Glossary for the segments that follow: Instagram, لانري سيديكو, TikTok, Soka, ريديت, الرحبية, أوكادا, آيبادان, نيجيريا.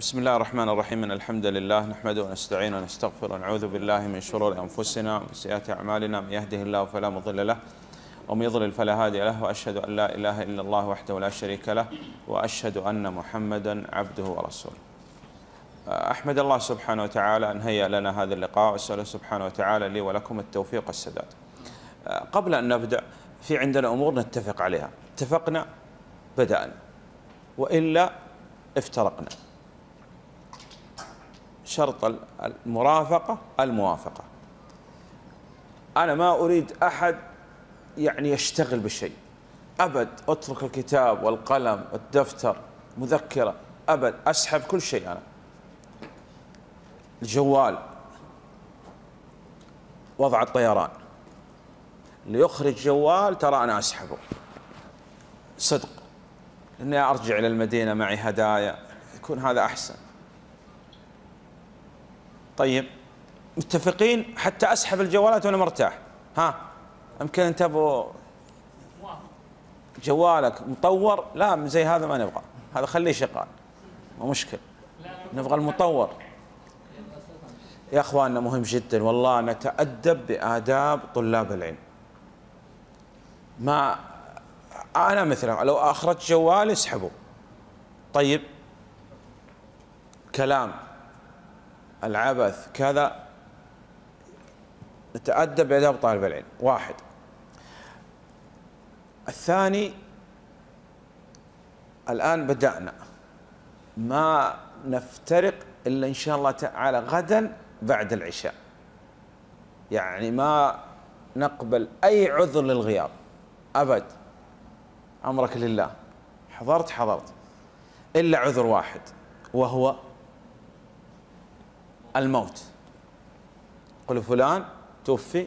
بسم الله الرحمن الرحيم. إن الحمد لله نحمده ونستعينه ونستغفره ونعوذ بالله من شرور أنفسنا ومن سيئات أعمالنا، من يهده الله فلا مضل له ومن يضلل فلا هادي له، وأشهد أن لا إله إلا الله وحده لا شريك له، وأشهد أن محمدا عبده ورسوله. أحمد الله سبحانه وتعالى أن هيأ لنا هذا اللقاء، وأسأله سبحانه وتعالى لي ولكم التوفيق والسداد. قبل أن نبدأ في عندنا أمور نتفق عليها، اتفقنا بدأنا وإلا افترقنا. شرط المرافقة الموافقة. أنا ما أريد أحد يعني يشتغل بشيء أبد، أترك الكتاب والقلم والدفتر مذكرة أبد، أسحب كل شيء، أنا الجوال وضع الطيران ليخرج جوال ترى أنا أسحبه صدق، إني أرجع إلى المدينة معي هدايا يكون هذا أحسن. طيب متفقين حتى أسحب الجوالات وأنا مرتاح، ها يمكن أنت أبو جوالك مطور، لا زي هذا ما نبغى، هذا خليه شغال مو مشكل، نبغى المطور. يا أخواننا مهم جدا والله نتأدب بآداب طلاب العلم. ما أنا مثلا لو أخرجت جوالي اسحبه. طيب كلام العبث كذا نتأدب بآداب طالب العلم. واحد. الثاني الآن بدأنا ما نفترق إلا إن شاء الله تعالى غدا بعد العشاء، يعني ما نقبل أي عذر للغياب أبد، أمرك لله، حضرت حضرت، إلا عذر واحد وهو الموت. قل فلان توفي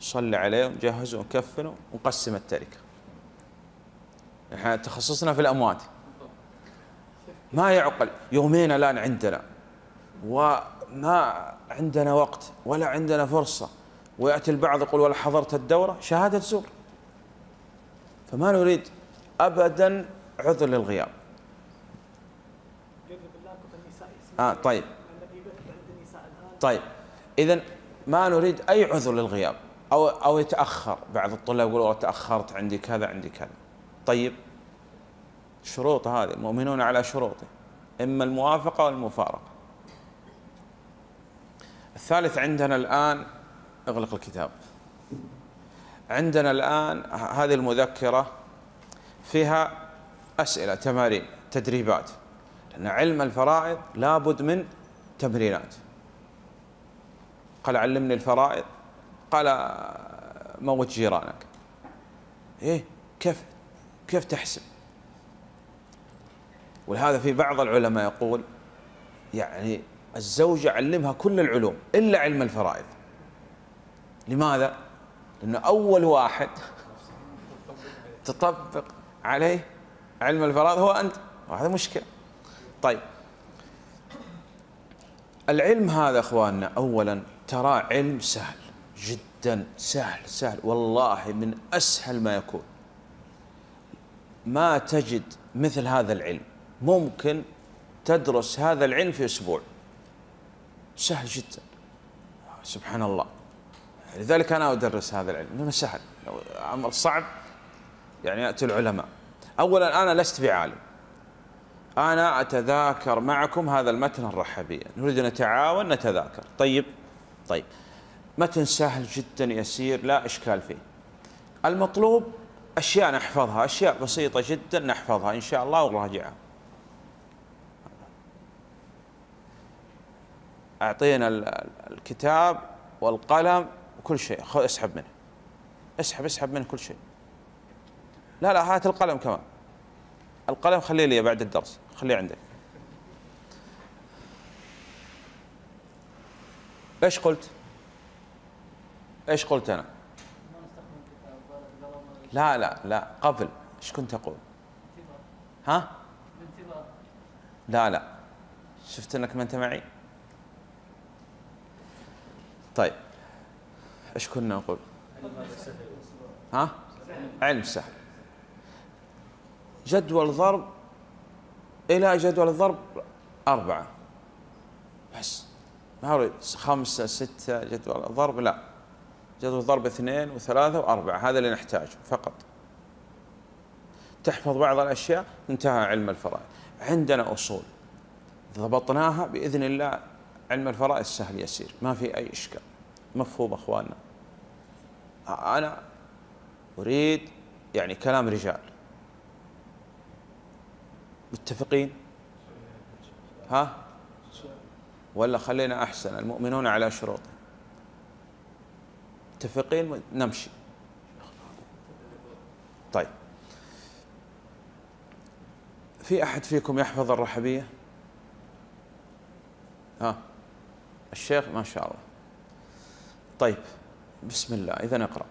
صلي عليه ونجهزه ونكفنه ونقسم التركة. نحن تخصصنا في الأموات. ما يعقل يومين الآن عندنا وما عندنا وقت ولا عندنا فرصة، ويأتي البعض يقول ولا حضرت الدورة، شهادة زور. فما نريد أبدا عذر للغياب. طيب. إذا ما نريد أي عذر للغياب أو يتأخر، بعض الطلاب يقولوا تأخرت عندي كذا عندي كذا. طيب شروط هذه، المؤمنون على شروطه، إما الموافقة والمفارقة. الثالث عندنا الآن اغلق الكتاب. عندنا الآن هذه المذكرة فيها أسئلة، تمارين، تدريبات، لأن علم الفرائض لابد من تمرينات. قال علمني الفرائض، قال موت جيرانك. إيه كيف تحسب؟ ولهذا في بعض العلماء يقول يعني الزوجة علمها كل العلوم إلا علم الفرائض. لماذا؟ لأنه أول واحد تطبق عليه علم الفرائض هو أنت، وهذا مشكلة. طيب العلم هذا أخواننا أولاً ترى علم سهل جداً، سهل سهل والله، من أسهل ما يكون. ما تجد مثل هذا العلم، ممكن تدرس هذا العلم في أسبوع، سهل جدا سبحان الله. لذلك أنا أدرس هذا العلم لأنه سهل، أمر صعب يعني يأتي العلماء. أولا أنا لست بعالم، أنا أتذاكر معكم هذا المتن الرحبية، نريد أن نتعاون نتذاكر. طيب متن سهل جدا يسير لا إشكال فيه. المطلوب أشياء نحفظها، أشياء بسيطة جدا نحفظها إن شاء الله ونراجعها. أعطينا الكتاب والقلم وكل شيء، خذ اسحب منه، اسحب منه كل شيء. لا هات القلم كمان، القلم خليه لي بعد الدرس، خليه عندك. ايش قلت؟ ايش قلت أنا؟ لا قبل ايش كنت اقول؟ ها؟ لا شفت انك ما انت معي. طيب ايش كنا نقول؟ ها؟ علم سهل. جدول ضرب الى جدول الضرب أربعة بس، ما أريد خمسة ستة جدول ضرب، لا جدول ضرب اثنين وثلاثة وأربعة، هذا اللي نحتاجه فقط. تحفظ بعض الأشياء، انتهى علم الفرائض. عندنا أصول ضبطناها بإذن الله، علم الفرائض سهل يسير، ما في أي إشكال، مفهوم أخواننا. أنا أريد يعني كلام رجال، متفقين؟ ها؟ ولا خلينا أحسن، المؤمنون على شروطه، متفقين؟ نمشي. طيب، في أحد فيكم يحفظ الرحبية؟ ها؟ الشيخ ما شاء الله. طيب بسم الله، إذا نقرأ.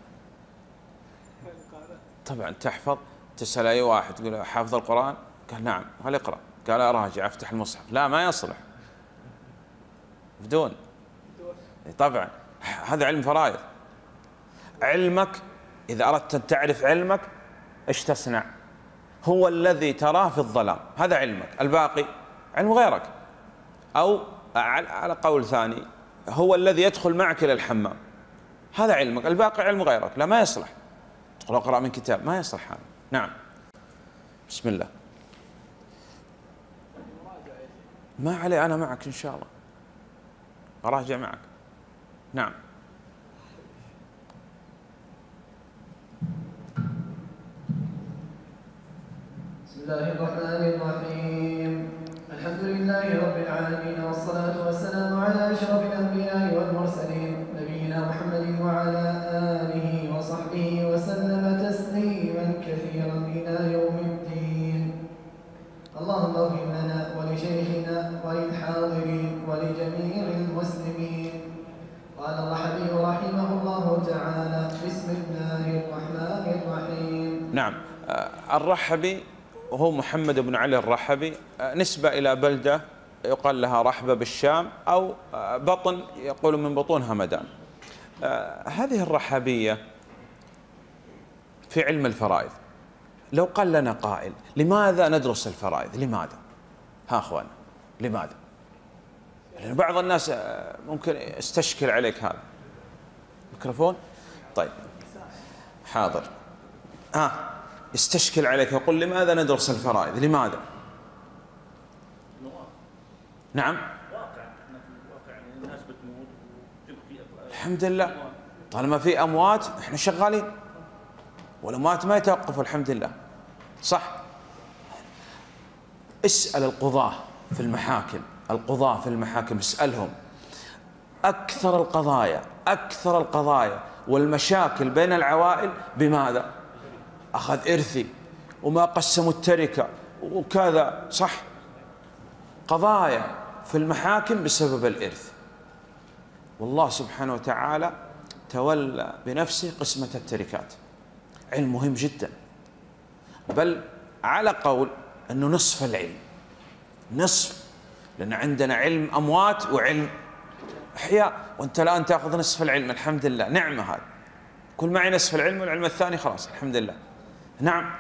طبعا تحفظ، تسأل أي واحد تقول حافظ القرآن؟ قال نعم، هل اقرأ؟ قال أراجع، أفتح المصحف. لا ما يصلح، بدون طبعا، هذا علم فرائض. علمك إذا أردت أن تعرف علمك إيش تصنع؟ هو الذي تراه في الظلام، هذا علمك، الباقي علم غيرك. أو على قول ثاني، هو الذي يدخل معك إلى الحمام، هذا علمك، الباقي علم غيرك. لا ما يصلح، تقول اقرأ من كتاب، ما يصلح هذا. نعم بسم الله، ما علي، أنا معك إن شاء الله، أراجع معك. نعم بسم الله الرحمن الرحيم، الحمد لله رب العالمين، والصلاة والسلام على أشرف الأنبياء والمرسلين، نبينا محمد وعلى آله وصحبه وسلم تسليما كثيرا إلى يوم الدين. اللهم اغفر لنا ولشيخنا وللحاضرين ولجميع المسلمين. قال الرحبي رحمه الله تعالى: بسم الله الرحمن الرحيم. نعم، الرحبي وهو محمد بن علي الرحبي، نسبة إلى بلدة يقال لها رحبة بالشام، أو بطن يقول من بطون همدان. هذه الرحبية في علم الفرائض. لو قال لنا قائل: لماذا ندرس الفرائض؟ لماذا؟ ها أخوانا، لماذا؟ لأن بعض الناس ممكن يستشكل عليك هذا الميكروفون. طيب حاضر، ها يستشكل عليك يقول: لماذا ندرس الفرائض؟ لماذا؟ نعم، الحمد لله طالما في أموات احنا شغالين، والأموات ما يتوقفوا الحمد لله، صح؟ اسأل القضاة في المحاكم، القضاة في المحاكم اسألهم، أكثر القضايا والمشاكل بين العوائل بماذا؟ أخذ إرثي، وما قسموا التركة، وكذا، صح؟ قضايا في المحاكم بسبب الإرث. والله سبحانه وتعالى تولى بنفسه قسمة التركات. علم مهم جدا، بل على قول أنه نصف العلم، نصف، لأن عندنا علم أموات وعلم أحياء، وأنت الآن تأخذ نصف العلم، الحمد لله، نعمة هذه. كل معي نصف العلم، والعلم الثاني خلاص الحمد لله. نعم.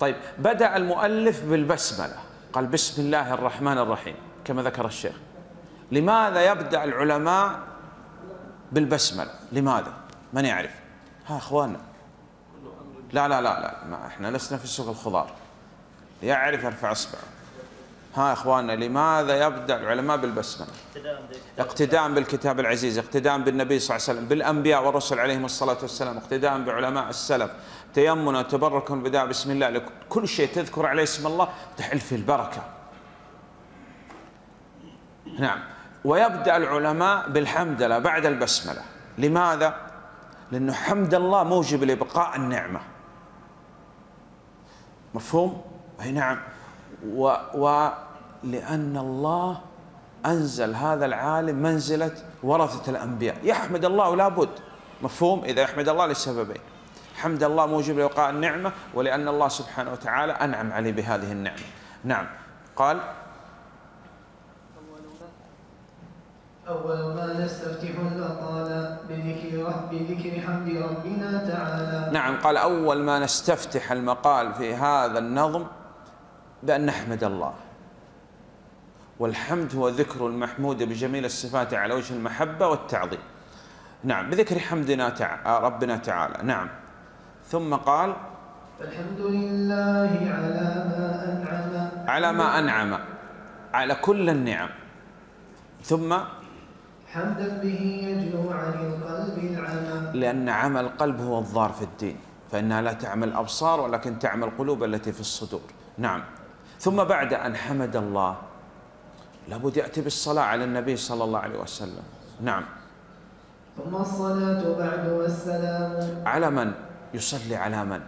طيب بدأ المؤلف بالبسملة، قال: بسم الله الرحمن الرحيم، كما ذكر الشيخ. لماذا يبدأ العلماء بالبسملة؟ لماذا؟ من يعرف؟ ها أخواننا، لا لا لا لا، ما احنا لسنا في سوق الخضار، يعرف يرفع اصبعه. ها اخواننا، لماذا يبدا العلماء بالبسمله؟ اقتداء بالكتاب العزيز، اقتداء بالنبي صلى الله عليه وسلم، بالانبياء والرسل عليهم الصلاه والسلام، اقتداء بعلماء السلف، تيمنا تبركا بداء بسم الله، لكل شيء تذكر عليه اسم الله تحل فيه البركه. نعم، ويبدا العلماء بالحمدلله بعد البسمله، لماذا؟ لانه حمد الله موجب لبقاء النعمه. مفهوم؟ أي نعم. ولأن الله أنزل هذا العالم منزلة ورثة الأنبياء، يحمد الله لابد. مفهوم؟ إذا يحمد الله لسببين: حمد الله موجب لوقاء النعمة، ولأن الله سبحانه وتعالى أنعم عليه بهذه النعمة. نعم. قال: أول ما نستفتح الأطال بذكر حمد ربنا تعالى. نعم، قال: أول ما نستفتح المقال في هذا النظم بأن نحمد الله والحمد هو ذكر المحمود بجميل الصفات على وجه المحبة والتعظيم. نعم، بذكر حمدنا ربنا تعالى. نعم، ثم قال الحمد لله على ما أنعم على كل النعم. ثم حمدا به يجلو عن القلب العمى، لأن عمى القلب هو الضار في الدين، فإنها لا تعمى الأبصار ولكن تعمى القلوب التي في الصدور. نعم، ثم بعد أن حمد الله لابد يأتي بالصلاة على النبي صلى الله عليه وسلم. نعم، ثم الصلاة بعد والسلام على من؟ يصلي على من؟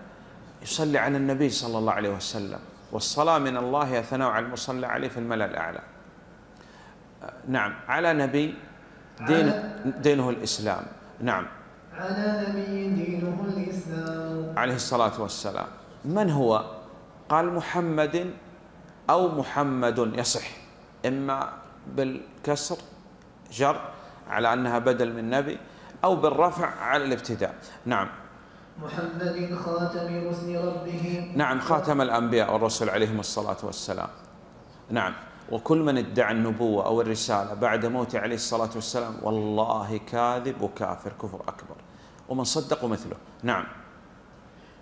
يصلي على النبي صلى الله عليه وسلم، والصلاة من الله يا ثناء على المصلى عليه في الملأ الأعلى. نعم، على نبي دينه الإسلام. نعم، على نبي دينه الإسلام عليه الصلاة والسلام. من هو؟ قال محمد أو محمد، يصح إما بالكسر جر على أنها بدل من نبي أو بالرفع على الابتداء. نعم، محمد خاتم رسل ربه. نعم، خاتم الأنبياء والرسل عليهم الصلاة والسلام. نعم، وكل من ادعى النبوة أو الرسالة بعد موته عليه الصلاة والسلام والله كاذب وكافر كفر أكبر، ومن صدق مثله. نعم،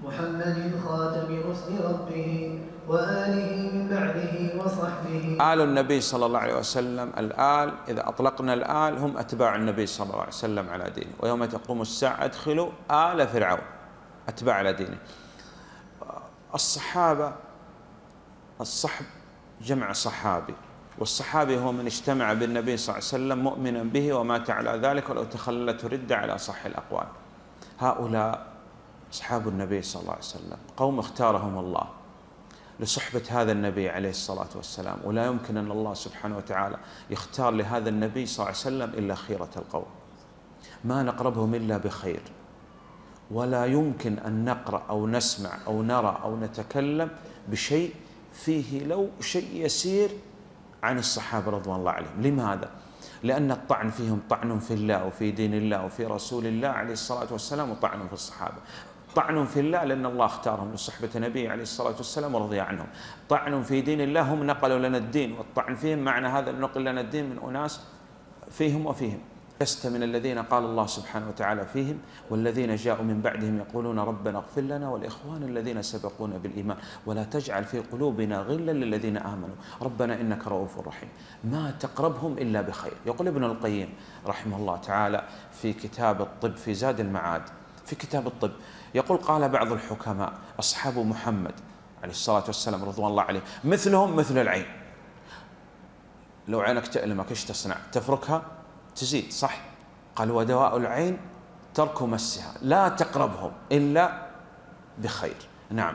محمد خاتم رسل ربه وآله من بعده وصحبه. آل النبي صلى الله عليه وسلم، الآل إذا أطلقنا الآل هم أتباع النبي صلى الله عليه وسلم على دينه، ويوم تقوم الساعة أدخلوا آل فرعون، أتباع على دينه. الصحابة، الصحب جمع صحابي، والصحابي هو من اجتمع بالنبي صلى الله عليه وسلم مؤمنا به ومات على ذلك ولو تخللت رد على صح الأقوال. هؤلاء أصحاب النبي صلى الله عليه وسلم، قوم اختارهم الله لصحبة هذا النبي عليه الصلاة والسلام، ولا يمكن أن الله سبحانه وتعالى يختار لهذا النبي صلى الله عليه وسلم إلا خيرة القوم، ما نقربهم إلا بخير، ولا يمكن أن نقرأ أو نسمع أو نرى أو نتكلم بشيء فيه لو شيء يسير عن الصحابة رضوان الله عليهم. لماذا؟ لأن الطعن فيهم طعن في الله وفي دين الله وفي رسول الله عليه الصلاة والسلام، وطعن في الصحابة. طعن في الله لأن الله اختارهم لصحبة نبيه عليه الصلاة والسلام ورضي عنهم. طعن في دين الله، هم نقلوا لنا الدين، والطعن فيهم معنى هذا نقل لنا الدين من أناس فيهم وفيهم. لست من الذين قال الله سبحانه وتعالى فيهم والذين جاءوا من بعدهم يقولون ربنا اغفر لنا والإخوان الذين سبقونا بالإيمان ولا تجعل في قلوبنا غلا للذين آمنوا ربنا إنك رؤوف رحيم. ما تقربهم إلا بخير. يقول ابن القيم رحمه الله تعالى في كتاب الطب، في زاد المعاد، في كتاب الطب يقول قال بعض الحكماء أصحاب محمد عليه الصلاة والسلام رضوان الله عليه مثلهم مثل العين، لو عينك تألمك إيش تصنع؟ تفركها؟ تزيد، صح؟ قال ودواء العين ترك مسها، لا تقربهم إلا بخير. نعم،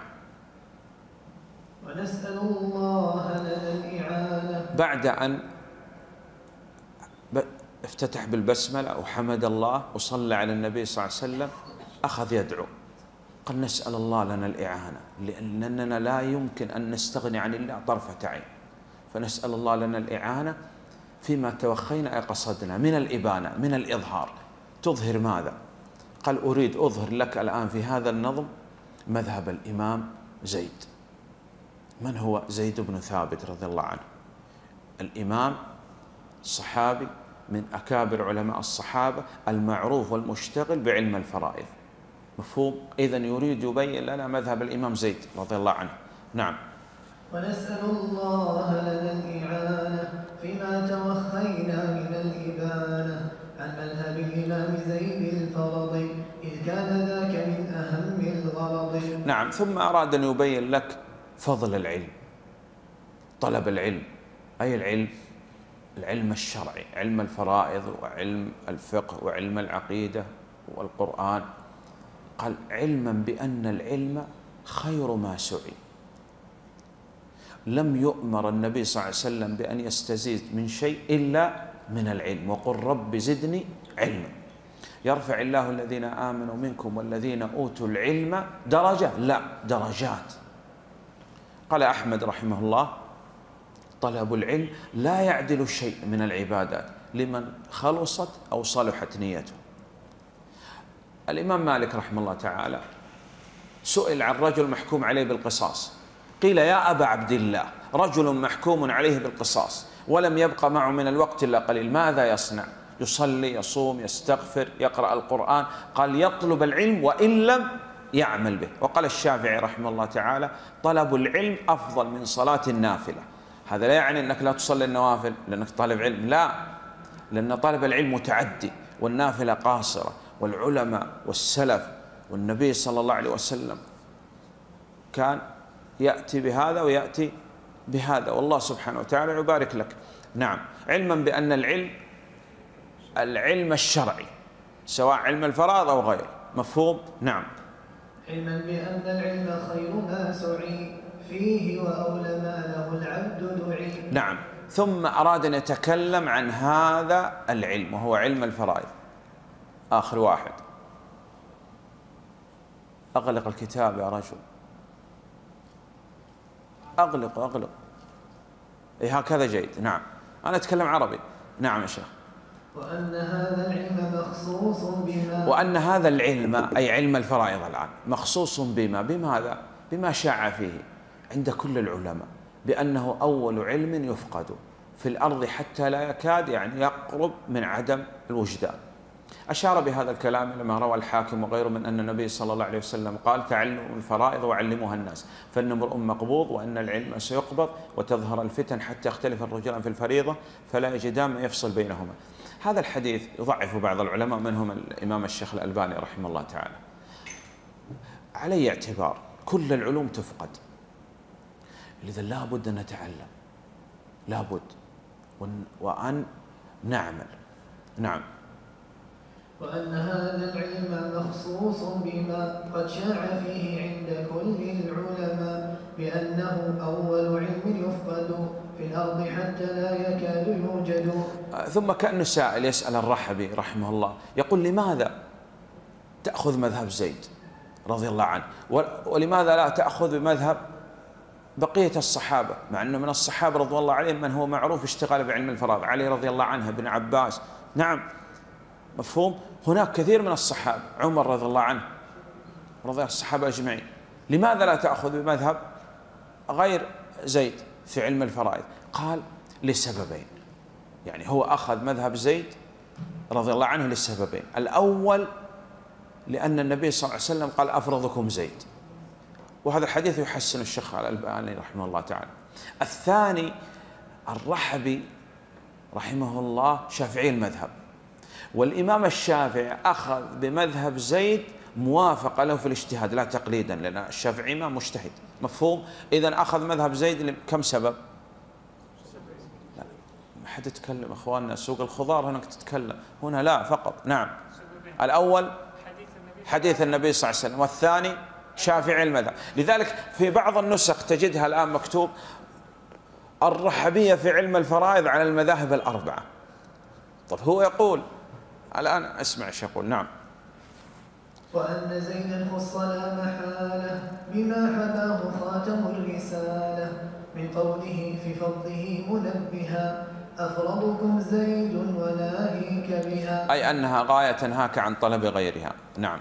ونسأل الله لنا الإعانة. بعد أن افتتح بالبسملة وحمد الله وصلى على النبي صلى الله عليه وسلم أخذ يدعو، قال نسأل الله لنا الإعانة، لأننا لا يمكن أن نستغني عن الله طرفة عين، فنسأل الله لنا الإعانة فيما توخينا أي قصدنا من الإبانة، من الإظهار. تظهر ماذا؟ قال أريد أظهر لك الآن في هذا النظم مذهب الإمام زيد. من هو زيد بن ثابت رضي الله عنه؟ الإمام الصحابي من أكابر علماء الصحابة، المعروف والمشتغل بعلم الفرائض. مفهوم؟ إذن يريد يبين لنا مذهب الإمام زيد رضي الله عنه. نعم، ونسأل الله لنا الإعانة فيما توخينا من الإبانة عن مذهب الإمام زيد الفرضي إذ كان ذاك من أهم الغرض. نعم، ثم أراد أن يبين لك فضل العلم، طلب العلم، أي العلم؟ العلم الشرعي، علم الفرائض وعلم الفقه وعلم العقيدة والقرآن. قال علما بأن العلم خير ما سعي. لم يؤمر النبي صلى الله عليه وسلم بأن يستزيد من شيء إلا من العلم، وقل رب زدني علما. يرفع الله الذين آمنوا منكم والذين أوتوا العلم درجة، لا درجات. قال أحمد رحمه الله طلب العلم لا يعدل شيء من العبادات لمن خلصت أو صلحت نيته. الإمام مالك رحمه الله تعالى سئل عن رجل محكوم عليه بالقصاص، قيل يا أبا عبد الله رجل محكوم عليه بالقصاص ولم يبقى معه من الوقت إلا قليل، ماذا يصنع؟ يصلي، يصوم، يستغفر، يقرأ القرآن، قال يطلب العلم وإن لم يعمل به. وقال الشافعي رحمه الله تعالى: طلب العلم أفضل من صلاة النافلة. هذا لا يعني أنك لا تصلي النوافل لأنك طالب علم، لا، لأن طالب العلم متعدي والنافلة قاصرة، والعلماء والسلف والنبي صلى الله عليه وسلم كان يأتي بهذا ويأتي بهذا، والله سبحانه وتعالى يبارك لك. نعم، علما بأن العلم الشرعي سواء علم الفرائض أو غيره، مفهوم؟ نعم. علما بأن العلم خير ما سعي فيه وأولى ما له العبد دعي. نعم، ثم أراد أن يتكلم عن هذا العلم وهو علم الفرائض. آخر واحد. أغلق الكتاب يا رجل، أغلق أغلق، إيه هكذا جيد. نعم، أنا أتكلم عربي. نعم يا شيخ. وأن هذا العلم مخصوص بما، وأن هذا العلم أي علم الفرائض الآن مخصوص بما، بماذا؟ بما شاع فيه عند كل العلماء بأنه أول علم يفقد في الأرض حتى لا يكاد يعني يقرب من عدم الوجدان. أشار بهذا الكلام لما روى الحاكم وغيره من أن النبي صلى الله عليه وسلم قال: تعلموا الفرائض وعلموها الناس، فإن امرؤ مقبوض وأن العلم سيقبض، وتظهر الفتن حتى يختلف الرجلان في الفريضة فلا يجدان ما يفصل بينهما. هذا الحديث يضعف بعض العلماء منهم الإمام الشيخ الألباني رحمه الله تعالى. علي اعتبار كل العلوم تفقد، لذا لا بد أن نتعلم، لا بد وأن نعمل. نعم. وأن هذا العلم مخصوص بما قد شاع فيه عند كل العلماء بأنه أول علم يفقد في الأرض حتى لا يكاد يوجد. ثم كأنه سائل يسأل الرحبي رحمه الله، يقول: لماذا تأخذ مذهب زيد رضي الله عنه ولماذا لا تأخذ بمذهب بقية الصحابة، مع أنه من الصحابة رضي الله عليهم من هو معروف اشتغال بعلم الفرائض، علي رضي الله عنه، ابن عباس. نعم، مفهوم. هناك كثير من الصحابة، عمر رضي الله عنه، رضي الصحابة أجمعين. لماذا لا تأخذ بمذهب غير زيد في علم الفرائض؟ قال: لسببين. يعني هو أخذ مذهب زيد رضي الله عنه لسببين: الأول لأن النبي صلى الله عليه وسلم قال: أفرضكم زيد، وهذا الحديث يحسن الشيخ الألباني رحمه الله تعالى. الثاني الرحبي رحمه الله شافعي المذهب، والإمام الشافعي أخذ بمذهب زيد موافقة له في الاجتهاد لا تقليدا، لأن الشافعي ما مجتهد، مفهوم؟ إذا أخذ مذهب زيد كم سبب؟ لا، ما حد يتكلم إخواننا، سوق الخضار هناك تتكلم، هنا لا فقط. نعم، الأول حديث النبي صلى الله عليه وسلم، والثاني شافعي المذهب. لذلك في بعض النسخ تجدها الآن مكتوب: الرحبية في علم الفرائض على المذاهب الأربعة. طب هو يقول الآن، أسمع ايش يقول. نعم. وأن زيدا خص لا محالة بما حكاه خاتم الرسالة من قوله في فضله منبها: أفرضكم زيد وناهيك بها، أي أنها غاية تنهاك عن طلب غيرها. نعم.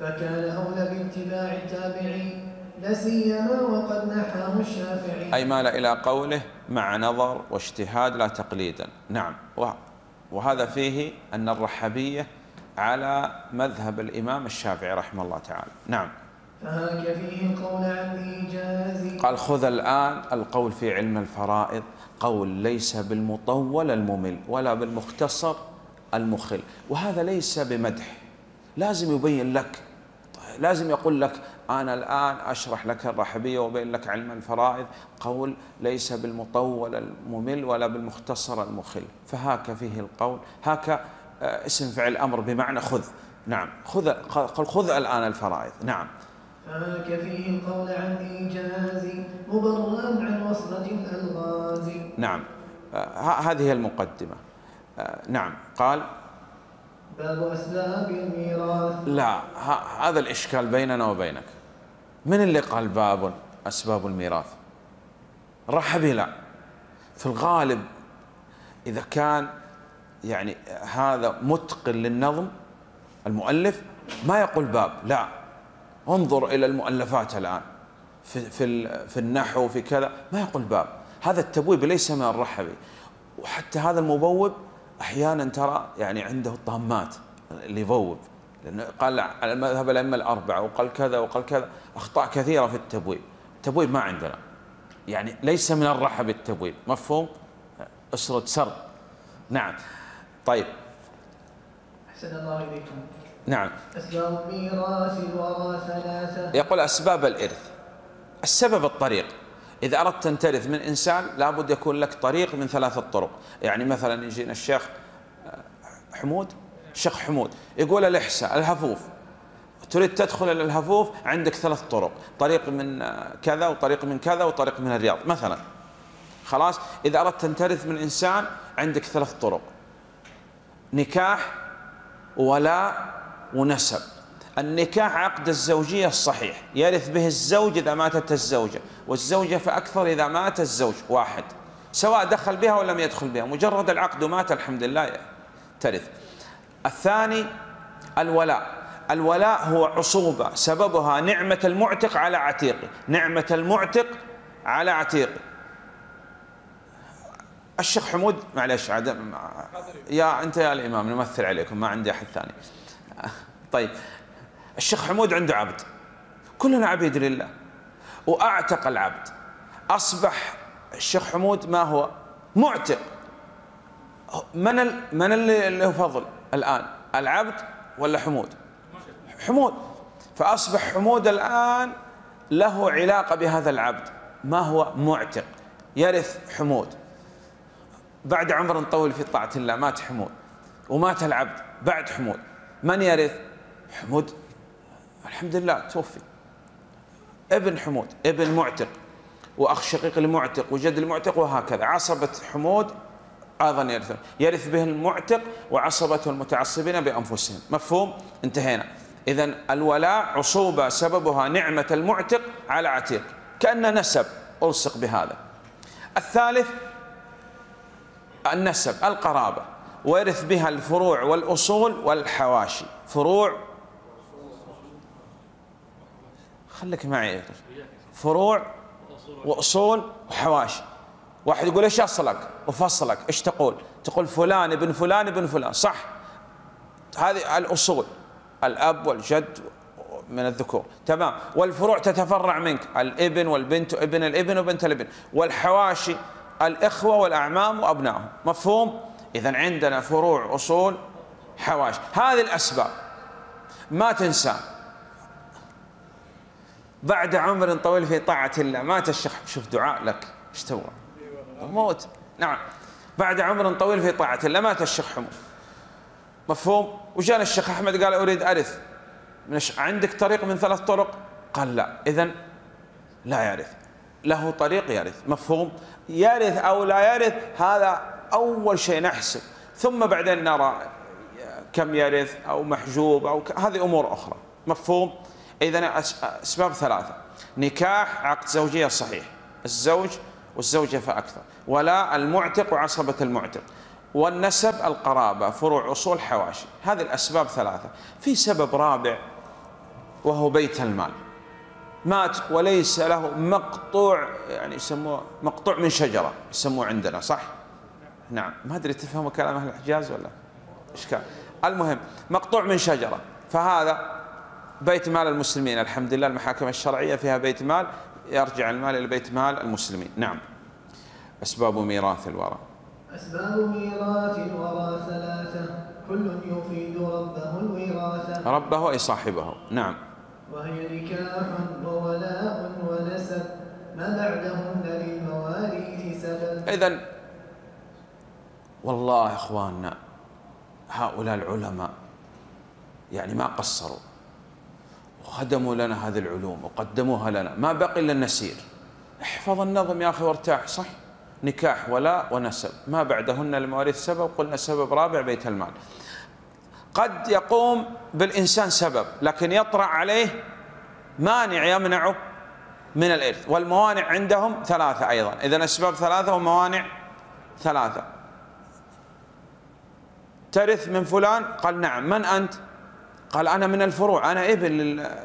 فكان أولى باتباع التابعين لسيما وقد نحاه الشافعي، أي مال إلى قوله مع نظر واجتهاد لا تقليدا. نعم، وهذا فيه أن الرحبية على مذهب الإمام الشافعي رحمه الله تعالى. نعم. فهاك فيه القول عن إيجازي، قال: خذ الآن القول في علم الفرائض، قول ليس بالمطول الممل ولا بالمختصر المخل. وهذا ليس بمدح، لازم يبين لك، لازم يقول لك: أنا الآن أشرح لك الرحبية وبين لك علم الفرائض، قول ليس بالمطول الممل ولا بالمختصر المخل. فهاك فيه القول، هاك اسم فعل أمر بمعنى خذ. نعم، خذ الآن الفرائض. نعم. فهاك فيه القول عن إيجازي مبررا عن وصلة الألغاز. نعم، هذه المقدمة. نعم، قال: باب أسباب الميراث. لا، هذا الإشكال بيننا وبينك. من اللي قال باب أسباب الميراث؟ الرحبي لا. في الغالب إذا كان يعني هذا متقن للنظم المؤلف ما يقول باب، لا، انظر إلى المؤلفات الآن في النحو في كذا، ما يقول باب، هذا التبويب ليس من الرحبي. وحتى هذا المبوب احيانا ترى يعني عنده طامات اللي يبوب، لانه قال على مذهب الائمه الاربعه وقال كذا وقال كذا، اخطاء كثيره في التبويب. التبويب ما عندنا، يعني ليس من الرحب التبويب، مفهوم؟ اسره سر. نعم. طيب. احسن الله اليكم. نعم. اسباب الميراث الورى ثلاثه. يقول اسباب الارث. السبب الطريق. إذا أردت أن ترث من إنسان لابد يكون لك طريق من ثلاثة طرق. يعني مثلا يجينا الشيخ حمود، الشيخ حمود يقول الإحساء الهفوف، تريد تدخل إلى الهفوف عندك ثلاث طرق، طريق من كذا وطريق من كذا وطريق من الرياض مثلا. خلاص، إذا أردت أن ترث من إنسان عندك ثلاث طرق، نكاح وولاء ونسب. النكاح عقد الزوجية الصحيح، يرث به الزوج إذا ماتت الزوجة، والزوجة فأكثر إذا مات الزوج واحد، سواء دخل بها أو لم يدخل بها، مجرد العقد ومات الحمد لله ترث. الثاني الولاء. الولاء هو عصوبة سببها نعمة المعتق على عتيقه، نعمة المعتق على عتيقه. الشيخ حمود معلش يا أنت يا الإمام نمثل عليكم، ما عندي أحد ثاني. طيب، الشيخ حمود عنده عبد، كلنا عبيد لله، وأعتق العبد، أصبح الشيخ حمود ما هو معتق. من اللي له فضل الآن، العبد ولا حمود؟ حمود. فأصبح حمود الآن له علاقة بهذا العبد، ما هو معتق، يرث حمود. بعد عمر طويل في طاعة الله مات حمود، ومات العبد بعد حمود، من يرث؟ حمود الحمد لله توفي، ابن حمود، ابن معتق، واخ شقيق المعتق، وجد المعتق، وهكذا. عصبة حمود ايضا يرثون، يرث به المعتق وعصبته المتعصبين بانفسهم. مفهوم؟ انتهينا. اذا الولاء عصوبة سببها نعمة المعتق على عتيق، كأن نسب الصق بهذا. الثالث النسب القرابة، ويرث بها الفروع والاصول والحواشي. فروع، خليك معي، فروع واصول وحواشي. واحد يقول ايش اصلك وفصلك، ايش تقول؟ تقول فلان ابن فلان ابن فلان، صح؟ هذه الاصول، الاب والجد من الذكور، تمام. والفروع تتفرع منك، الابن والبنت وابن الابن وبنت الابن. والحواشي الاخوه والاعمام وابنائهم. مفهوم؟ اذا عندنا فروع اصول حواشي. هذه الاسباب ما تنسى. بعد عمر طويل في طاعة الله مات الشيخ، شوف دعاء لك ايش تبغى؟ موت. نعم. بعد عمر طويل في طاعة الله مات الشيخ حمود. مفهوم؟ وجاء الشيخ احمد قال اريد ارث. عندك طريق من ثلاث طرق؟ قال لا، اذا لا يرث. له طريق يرث، مفهوم؟ يرث او لا يرث هذا اول شيء نحسب، ثم بعدين نرى كم يرث او محجوب او هذه امور اخرى. مفهوم؟ إذا أسباب ثلاثة: نكاح عقد زوجية صحيح، الزوج والزوجة فأكثر، ولا المعتق وعصبة المعتق، والنسب القرابة، فروع أصول حواشي. هذه الأسباب ثلاثة. في سبب رابع وهو بيت المال. مات وليس له مقطوع، يعني يسموه مقطوع من شجرة، يسموه عندنا، صح؟ نعم. ما أدري تفهموا كلام أهل الحجاز ولا إشكال. المهم مقطوع من شجرة، فهذا بيت مال المسلمين، الحمد لله المحاكم الشرعية فيها بيت مال، يرجع المال إلى بيت مال المسلمين. نعم. أسباب ميراث الورى. أسباب ميراث الورى ثلاثة، كل يفيد ربه الوراثة. ربه أي صاحبه. نعم. وهي نكاح وولاء ونسب، ما بعدهن للمواريث سبب. إذا والله إخواننا هؤلاء العلماء يعني ما قصروا، وخدموا لنا هذه العلوم وقدموها لنا، ما بقي إلا النسير. احفظ النظم يا أخي وارتاح، صح؟ نكاح ولاء ونسب، ما بعدهن المواريث سبب، قلنا سبب رابع بيت المال. قد يقوم بالإنسان سبب، لكن يطرأ عليه مانع يمنعه من الإرث، والموانع عندهم ثلاثة أيضا. إذن أسباب ثلاثة وموانع ثلاثة. ترث من فلان؟ قال نعم. من أنت؟ قال أنا من الفروع، أنا ابن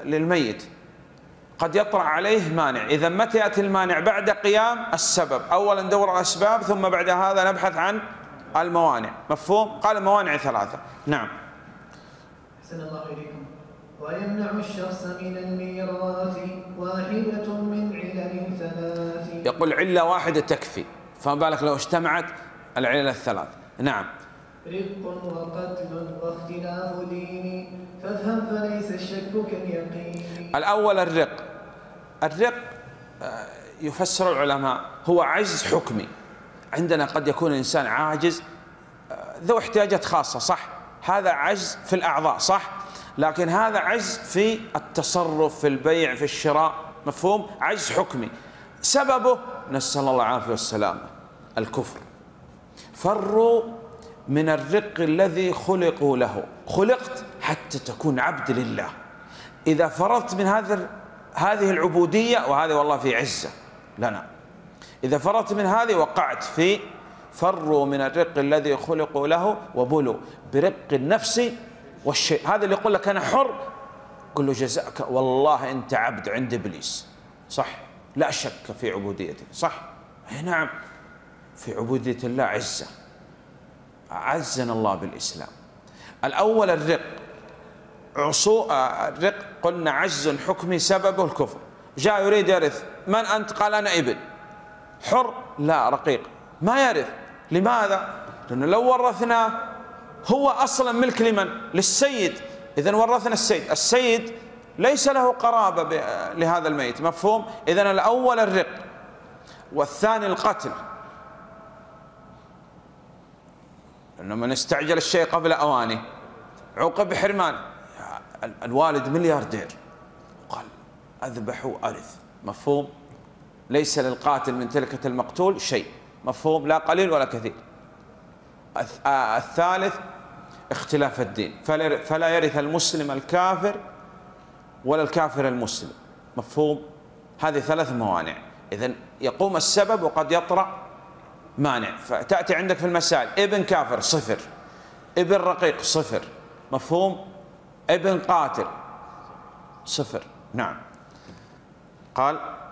للميت. قد يطرأ عليه مانع. إذا متى يأتي المانع؟ بعد قيام السبب. أولا ندور على الأسباب، ثم بعد هذا نبحث عن الموانع. مفهوم؟ قال الموانع ثلاثة. نعم. أحسن الله إليكم. ويمنع الشخص من الميراث واحدة من علل ثلاث. يقول علة واحدة تكفي، فما بالك لو اجتمعت العلل الثلاث. نعم. رق وقتل واختلاف دين، فافهم فليس الشك كاليقين. الأول الرق. الرق يفسر العلماء هو عجز حكمي. عندنا قد يكون الإنسان عاجز ذو احتياجات خاصة، صح؟ هذا عجز في الأعضاء، صح؟ لكن هذا عجز في التصرف، في البيع، في الشراء. مفهوم؟ عجز حكمي. سببه نسأل الله العافية والسلامة، الكفر. فروا من الرق الذي خلقوا له. خلقت حتى تكون عبد لله. إذا فررت من هذه العبودية، وهذه والله في عزة لنا، إذا فررت من هذه وقعت في فروا من الرق الذي خلقوا له وبلوا برق النفس والشيء. هذا اللي يقول لك أنا حر، قل له جزاك والله أنت عبد عند إبليس، صح؟ لا شك في عبوديته، صح؟ نعم، في عبودية الله عزة. عزنا الله بالإسلام. الأول الرق. الرق قلنا عجز حكمي سببه الكفر. جاء يريد يرث، من أنت؟ قال أنا ابن. حر؟ لا، رقيق. ما يرث. لماذا؟ لأنه لو ورثناه، هو أصلا ملك لمن؟ للسيد. إذن ورثنا السيد، السيد ليس له قرابة لهذا الميت. مفهوم؟ إذن الأول الرق، والثاني القتل. أنه من استعجل الشيء قبل أوانه عوقب بحرمان. الوالد ملياردير قال أذبح وأرث. مفهوم؟ ليس للقاتل من تلكة المقتول شيء. مفهوم؟ لا قليل ولا كثير. الثالث اختلاف الدين، فلا يرث المسلم الكافر ولا الكافر المسلم. مفهوم؟ هذه ثلاث موانع. إذن يقوم السبب وقد يطرأ مانع. فتأتي عندك في المسائل ابن كافر صفر، ابن رقيق صفر. مفهوم؟ ابن قاتل صفر. نعم. قال